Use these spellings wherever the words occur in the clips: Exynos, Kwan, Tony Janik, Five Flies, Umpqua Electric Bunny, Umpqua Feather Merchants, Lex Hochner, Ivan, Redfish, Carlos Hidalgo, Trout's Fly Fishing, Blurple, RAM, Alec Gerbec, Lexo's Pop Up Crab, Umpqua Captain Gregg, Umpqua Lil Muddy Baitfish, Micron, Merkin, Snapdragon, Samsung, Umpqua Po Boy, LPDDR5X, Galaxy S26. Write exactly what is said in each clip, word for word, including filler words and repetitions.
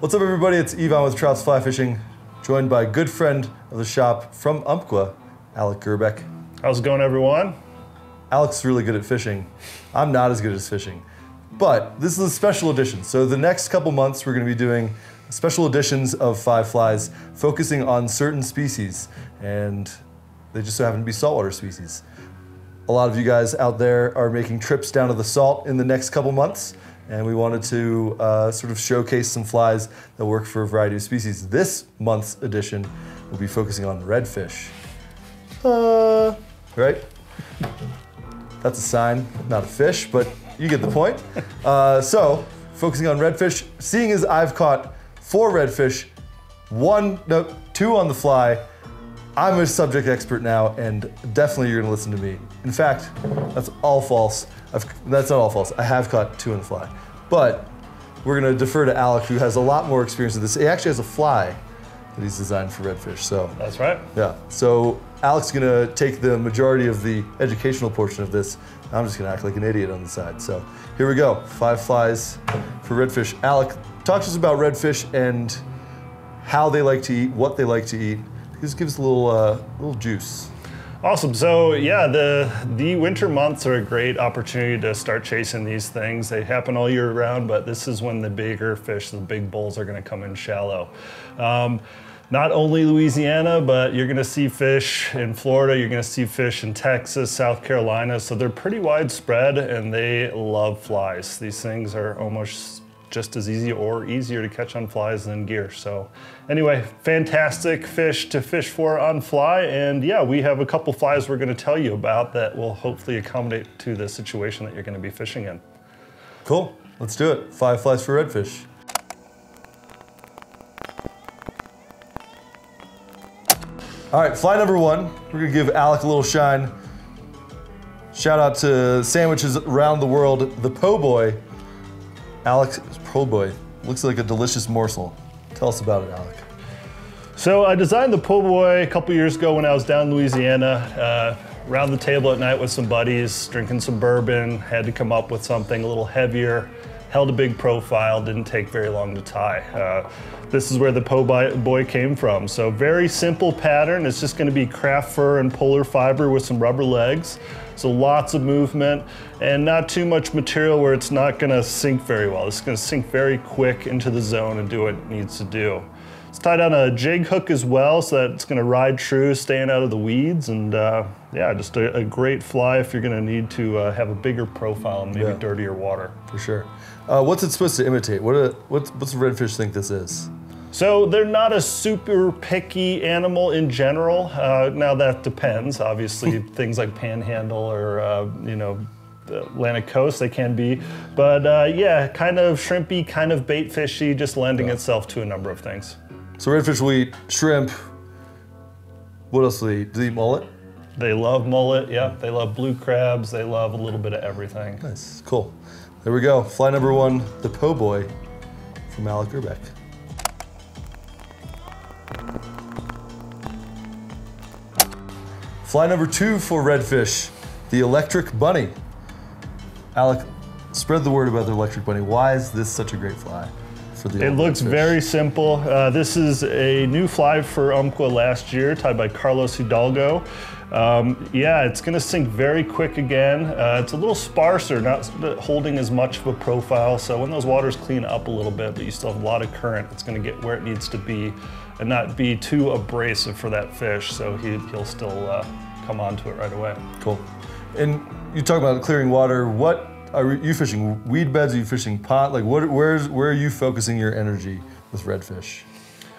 What's up, everybody? It's Ivan with Trout's Fly Fishing, joined by a good friend of the shop from Umpqua, Alec Gerbec. How's it going, everyone? Alec's really good at fishing. I'm not as good at fishing, but this is a special edition. So the next couple months, we're going to be doing special editions of Five Flies, focusing on certain species, and they just so happen to be saltwater species. A lot of you guys out there are making trips down to the salt in the next couple months, and we wanted to uh, sort of showcase some flies that work for a variety of species. This month's edition will be focusing on redfish. Uh, right? That's a sign, not a fish, but you get the point. Uh, so, focusing on redfish, seeing as I've caught four redfish, one, no, two on the fly, I'm a subject expert now, and definitely you're gonna listen to me. In fact, that's all false. I've, that's not all false. I have caught two on the fly, but we're going to defer to Alec, who has a lot more experience with this. He actually has a fly that he's designed for redfish. So that's right. Yeah. So Alec's going to take the majority of the educational portion of this. I'm just going to act like an idiot on the side. So here we go. Five flies for redfish. Alec, talk to us about redfish and how they like to eat, what they like to eat. Just give us a little, uh, little juice. Awesome. So yeah, the the winter months are a great opportunity to start chasing these things. They happen all year round, but this is when the bigger fish, the big bulls, are going to come in shallow. Um, not only Louisiana, but you're going to see fish in Florida, you're going to see fish in Texas, South Carolina. So they're pretty widespread, and they love flies. These things are almost just as easy or easier to catch on flies than gear. So anyway, fantastic fish to fish for on fly. And yeah, we have a couple flies we're gonna tell you about that will hopefully accommodate to the situation that you're gonna be fishing in. Cool, let's do it. Five flies for redfish. All right, fly number one. We're gonna give Alec a little shine. Shout out to sandwiches around the world, the Po Boy. Alec's Po Boy looks like a delicious morsel. Tell us about it, Alec. So I designed the Po Boy a couple years ago when I was down in Louisiana. Uh, around the table at night with some buddies, drinking some bourbon, had to come up with something a little heavier, held a big profile, didn't take very long to tie. Uh, this is where the Po Boy came from. So very simple pattern. It's just gonna be craft fur and polar fiber with some rubber legs. So lots of movement and not too much material where it's not gonna sink very well. It's gonna sink very quick into the zone and do what it needs to do. It's tied on a jig hook as well, so that it's gonna ride true, staying out of the weeds, and uh, yeah, just a, a great fly if you're gonna need to uh, have a bigger profile and maybe yeah. dirtier water. For sure. Uh, what's it supposed to imitate? What a, what's, what's a redfish think this is? So they're not a super picky animal in general. Uh, now that depends, obviously, things like Panhandle or uh, you know, the Atlantic coast, they can be. But uh, yeah, kind of shrimpy, kind of bait fishy, just lending yeah. itself to a number of things. So redfish will eat shrimp. What else do they eat? Do they eat mullet? They love mullet, yeah. They love blue crabs. They love a little bit of everything. Nice, cool. There we go. Fly number one, the Po Boy from Alec Gerbec. Fly number two for redfish, the Electric Bunny. Alec, spread the word about the Electric Bunny. Why is this such a great fly for the It looks redfish? Very simple. Uh, this is a new fly for Umpqua last year, tied by Carlos Hidalgo. Um, yeah, it's gonna sink very quick again. Uh, it's a little sparser, not holding as much of a profile, so when those waters clean up a little bit, but you still have a lot of current, it's gonna get where it needs to be and not be too abrasive for that fish, so he, he'll still uh, come onto it right away. Cool. And you talk about clearing water. What are you fishing? Weed beds? Are you fishing pot? Like, what, where's, where are you focusing your energy with redfish?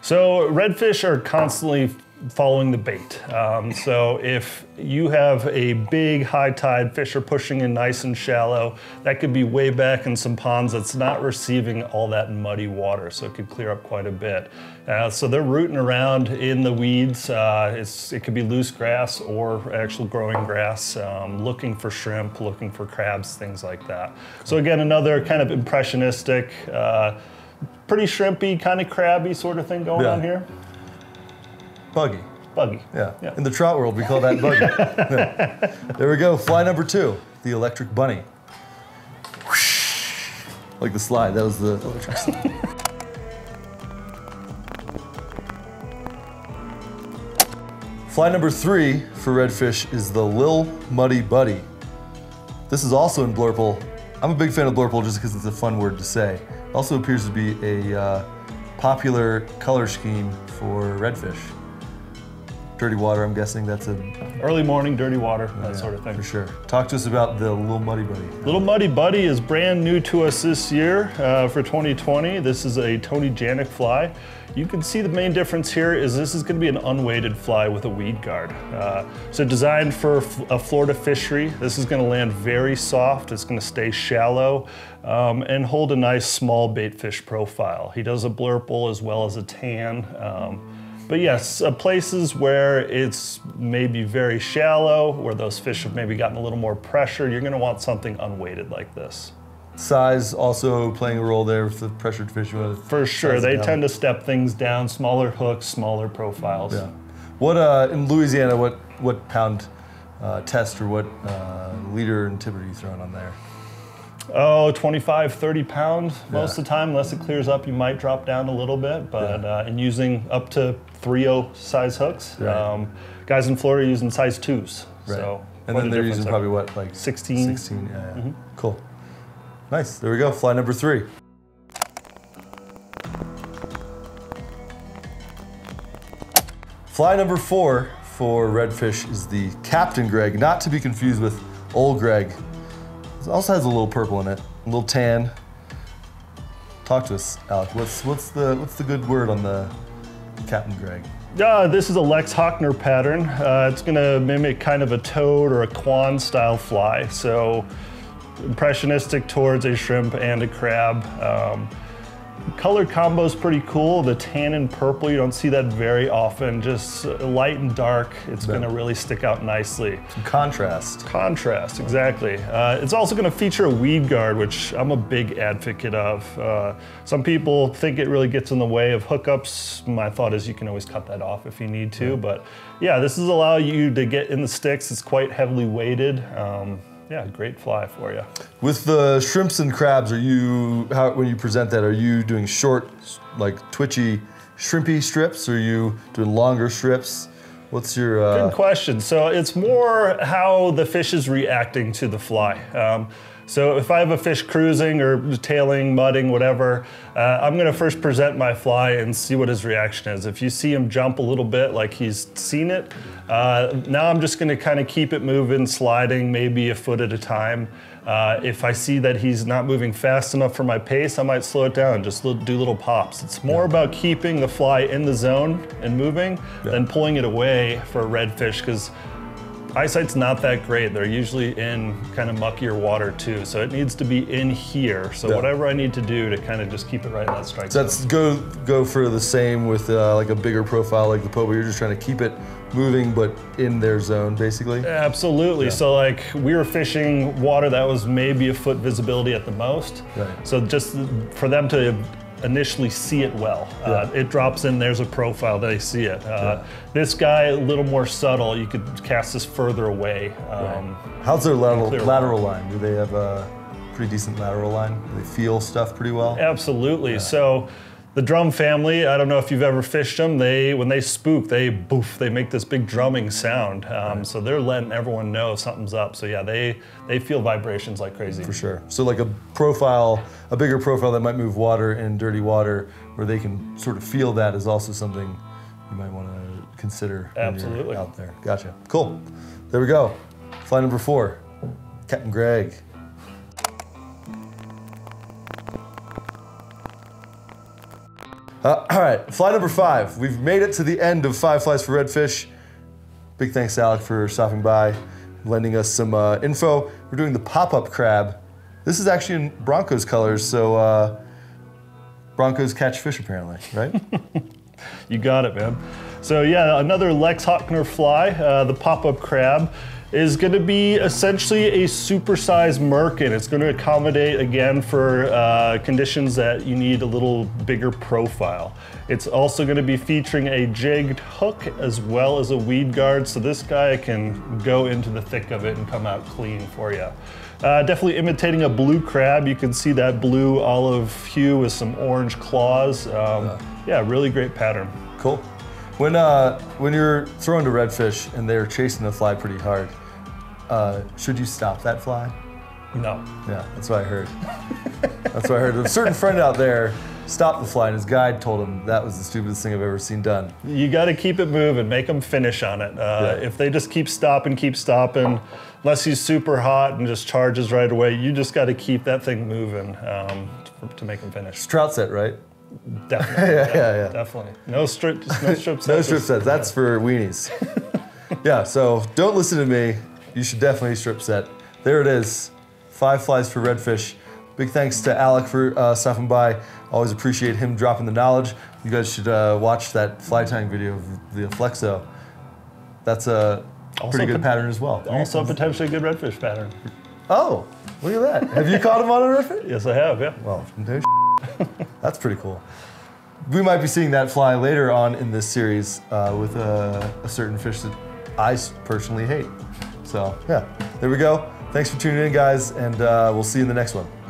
So redfish are constantly following the bait. Um, so if you have a big high tide, fish are pushing in nice and shallow, that could be way back in some ponds that's not receiving all that muddy water, so it could clear up quite a bit. Uh, so they're rooting around in the weeds. Uh, it's, it could be loose grass or actual growing grass, um, looking for shrimp, looking for crabs, things like that. So again, another kind of impressionistic, uh, pretty shrimpy, kind of crabby sort of thing going yeah. on here. Buggy. Buggy. Yeah. yeah. In the trout world, we call that buggy. yeah. There we go. Fly number two, the Electric Bunny. Whoosh. Like the slide. That was the electric slide. Fly number three for redfish is the Lil Muddy Buddy. This is also in Blurple. I'm a big fan of Blurple just because it's a fun word to say. It also appears to be a uh, popular color scheme for redfish. Dirty water, I'm guessing that's a... Early morning, dirty water, that yeah, sort of thing. For sure. Talk to us about the Lil Muddy Buddy. Lil Muddy Buddy is brand new to us this year uh, for twenty twenty. This is a Tony Janik fly. You can see the main difference here is this is going to be an unweighted fly with a weed guard. Uh, so designed for a Florida fishery. This is going to land very soft. It's going to stay shallow um, and hold a nice small bait fish profile. He does a blurple as well as a tan. Um, But yes, uh, places where it's maybe very shallow, where those fish have maybe gotten a little more pressure, you're gonna want something unweighted like this. Size also playing a role there with the pressured fish. For sure, they down. tend to step things down, smaller hooks, smaller profiles. Yeah. What, uh, in Louisiana, what, what pound uh, test or what uh, leader and tipper are you throwing on there? Oh, twenty-five, thirty pounds most yeah. of the time. Unless it clears up, you might drop down a little bit, but yeah. uh, and using up to three oh size hooks. Right. Um, guys in Florida are using size twos. Right. So and then they're using probably what, like sixteen? sixteen, yeah, yeah. Mm-hmm. Cool. Nice, there we go, fly number three. Fly number four for redfish is the Captain Gregg, not to be confused with Old Gregg. It also has a little purple in it, a little tan. Talk to us, Alec. What's what's the what's the good word on the Captain Gregg? Uh, this is a Lex Hochner pattern. Uh, it's going to mimic kind of a toad or a Kwan style fly. So impressionistic towards a shrimp and a crab. Um, Color combo's pretty cool. The tan and purple, you don't see that very often. Just light and dark, it's yeah. gonna really stick out nicely. Some contrast. Contrast, exactly. Uh, it's also gonna feature a weed guard, which I'm a big advocate of. Uh, some people think it really gets in the way of hookups. My thought is you can always cut that off if you need to, but yeah, this is allow you to get in the sticks. It's quite heavily weighted. Um, Yeah, great fly for you. With the shrimps and crabs, are you, how, when you present that, are you doing short, like twitchy, shrimpy strips? Or are you doing longer strips? What's your... Uh... Good question. So it's more how the fish is reacting to the fly. Um, so if I have a fish cruising or tailing, mudding, whatever, uh, I'm gonna first present my fly and see what his reaction is. If you see him jump a little bit like he's seen it, Uh, now I'm just gonna kind of keep it moving, sliding maybe a foot at a time. Uh, if I see that he's not moving fast enough for my pace, I might slow it down, just do little pops. It's more yeah. about keeping the fly in the zone and moving yeah. than pulling it away for a redfish, because eyesight's not that great. They're usually in kind of muckier water too, so it needs to be in here. So yeah. whatever I need to do to kind of just keep it right in that strike zone. So that's go, go for the same with uh, like a bigger profile like the Po Boy, you're just trying to keep it moving but in their zone basically? Absolutely, yeah. so like we were fishing water that was maybe a foot visibility at the most. Right. So just for them to initially see it well. Yeah. Uh, it drops in, there's a profile, they see it. Uh, yeah. This guy, a little more subtle, you could cast this further away. Um, right. How's their lateral, lateral line? Do they have a pretty decent lateral line? Do they feel stuff pretty well? Absolutely, yeah. so the drum family, I don't know if you've ever fished them, they, when they spook, they boof, they make this big drumming sound. Um, right. So they're letting everyone know something's up. So yeah, they, they feel vibrations like crazy. For sure. So like a profile, a bigger profile that might move water in dirty water where they can sort of feel that is also something you might want to consider Absolutely. When you're out there. Gotcha. Cool. There we go. Fly number four, Captain Gregg. Uh, all right, fly number five. We've made it to the end of Five Flies for Redfish. Big thanks, Alec, for stopping by, lending us some uh, info. We're doing the pop-up crab. This is actually in Broncos colors, so uh, Broncos catch fish apparently, right? You got it, man. So yeah, another Lex Hochner fly, uh, the pop-up crab, is gonna be essentially a supersized Merkin. It's gonna accommodate, again, for uh, conditions that you need a little bigger profile. It's also gonna be featuring a jigged hook as well as a weed guard, so this guy can go into the thick of it and come out clean for you. Uh, definitely imitating a blue crab. You can see that blue olive hue with some orange claws. Um, yeah, really great pattern. Cool. When uh, when you're throwing to redfish and they're chasing the fly pretty hard, uh, should you stop that fly? No. Yeah, that's what I heard. That's what I heard. A certain friend out there stopped the fly, and his guide told him that was the stupidest thing I've ever seen done. You got to keep it moving, make them finish on it. Uh, yeah. If they just keep stopping, keep stopping, unless he's super hot and just charges right away, you just got to keep that thing moving um, to, to make them finish. It's trout set, right? Definitely. yeah, yeah, yeah. Definitely. No strip, no strip sets. No strip sets. That's yeah. for weenies. Yeah. So don't listen to me. You should definitely strip set. There it is. Five flies for redfish. Big thanks to Alec for uh, stopping by. Always appreciate him dropping the knowledge. You guys should uh, watch that fly tying video of the Flexo. That's a also pretty good pattern as well. Also a potentially good redfish pattern. Oh, look at that. Have you caught him on a redfish? Yes, I have, yeah. Well, no s***. That's pretty cool. We might be seeing that fly later on in this series uh, with a, a certain fish that I personally hate. So, yeah, there we go. Thanks for tuning in, guys, and uh, we'll see you in the next one.